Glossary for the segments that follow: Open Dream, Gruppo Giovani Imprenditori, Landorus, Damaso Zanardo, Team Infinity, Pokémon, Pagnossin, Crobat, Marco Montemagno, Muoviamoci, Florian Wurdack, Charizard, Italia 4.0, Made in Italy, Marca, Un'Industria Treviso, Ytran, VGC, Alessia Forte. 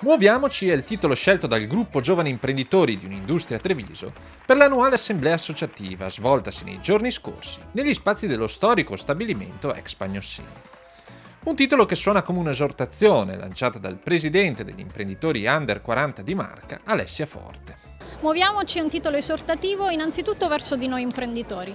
Muoviamoci è il titolo scelto dal Gruppo Giovani Imprenditori di Un'Industria Treviso per l'annuale assemblea associativa svoltasi nei giorni scorsi negli spazi dello storico stabilimento ex Pagnossin. Un titolo che suona come un'esortazione lanciata dal presidente degli imprenditori under 40 di Marca, Alessia Forte. Muoviamoci è un titolo esortativo innanzitutto verso di noi imprenditori.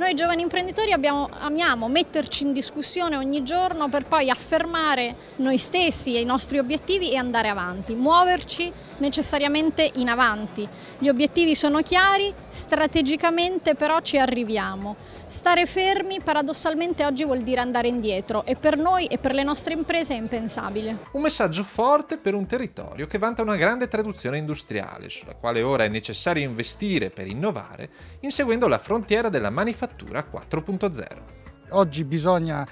Noi giovani imprenditori amiamo metterci in discussione ogni giorno per poi affermare noi stessi e i nostri obiettivi e andare avanti, muoverci necessariamente in avanti. Gli obiettivi sono chiari, strategicamente però ci arriviamo. Stare fermi paradossalmente oggi vuol dire andare indietro e per noi e per le nostre imprese è impensabile. Un messaggio forte per un territorio che vanta una grande traduzione industriale, sulla quale ora è necessario investire per innovare, inseguendo la frontiera della manifattura 4.0. Oggi bisogna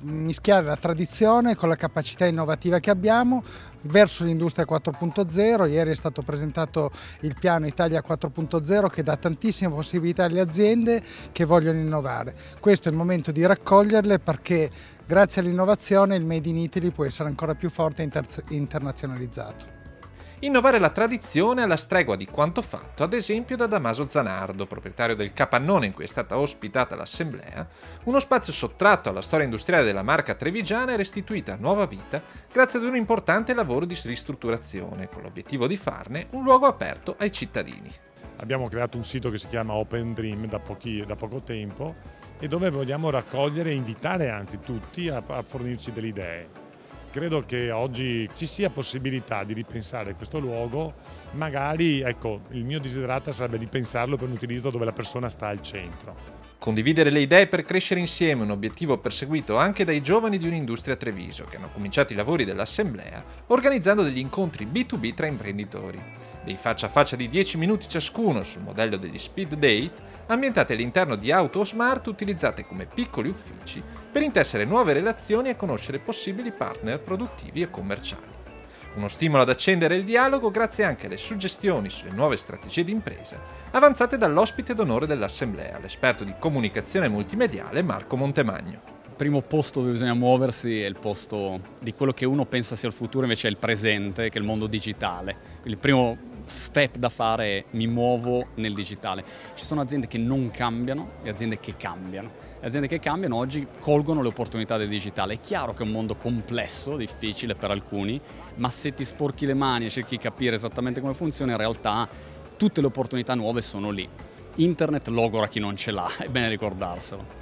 mischiare la tradizione con la capacità innovativa che abbiamo verso l'industria 4.0. Ieri è stato presentato il piano Italia 4.0 che dà tantissime possibilità alle aziende che vogliono innovare. Questo è il momento di raccoglierle perché grazie all'innovazione il Made in Italy può essere ancora più forte e internazionalizzato. Innovare la tradizione alla stregua di quanto fatto, ad esempio, da Damaso Zanardo, proprietario del capannone in cui è stata ospitata l'assemblea, uno spazio sottratto alla storia industriale della Marca trevigiana e restituita a nuova vita grazie ad un importante lavoro di ristrutturazione, con l'obiettivo di farne un luogo aperto ai cittadini. Abbiamo creato un sito che si chiama Open Dream da poco tempo e dove vogliamo raccogliere e invitare anzi tutti a fornirci delle idee. Credo che oggi ci sia possibilità di ripensare questo luogo, magari ecco, il mio desiderato sarebbe ripensarlo per un utilizzo dove la persona sta al centro. Condividere le idee per crescere insieme, un obiettivo perseguito anche dai giovani di Un'Industria Treviso, che hanno cominciato i lavori dell'assemblea organizzando degli incontri B2B tra imprenditori. Dei faccia a faccia di 10 minuti ciascuno sul modello degli speed date, ambientati all'interno di auto o smart utilizzate come piccoli uffici per intessere nuove relazioni e conoscere possibili partner produttivi e commerciali. Uno stimolo ad accendere il dialogo grazie anche alle suggestioni sulle nuove strategie di impresa avanzate dall'ospite d'onore dell'assemblea, l'esperto di comunicazione multimediale Marco Montemagno. Il primo posto dove bisogna muoversi è il posto di quello che uno pensa sia il futuro, invece è il presente, che è il mondo digitale. Il primo step da fare è mi muovo nel digitale. Ci sono aziende che non cambiano e aziende che cambiano. Le aziende che cambiano oggi colgono le opportunità del digitale. È chiaro che è un mondo complesso, difficile per alcuni, ma se ti sporchi le mani e cerchi di capire esattamente come funziona, in realtà tutte le opportunità nuove sono lì. Internet logora chi non ce l'ha, è bene ricordarselo.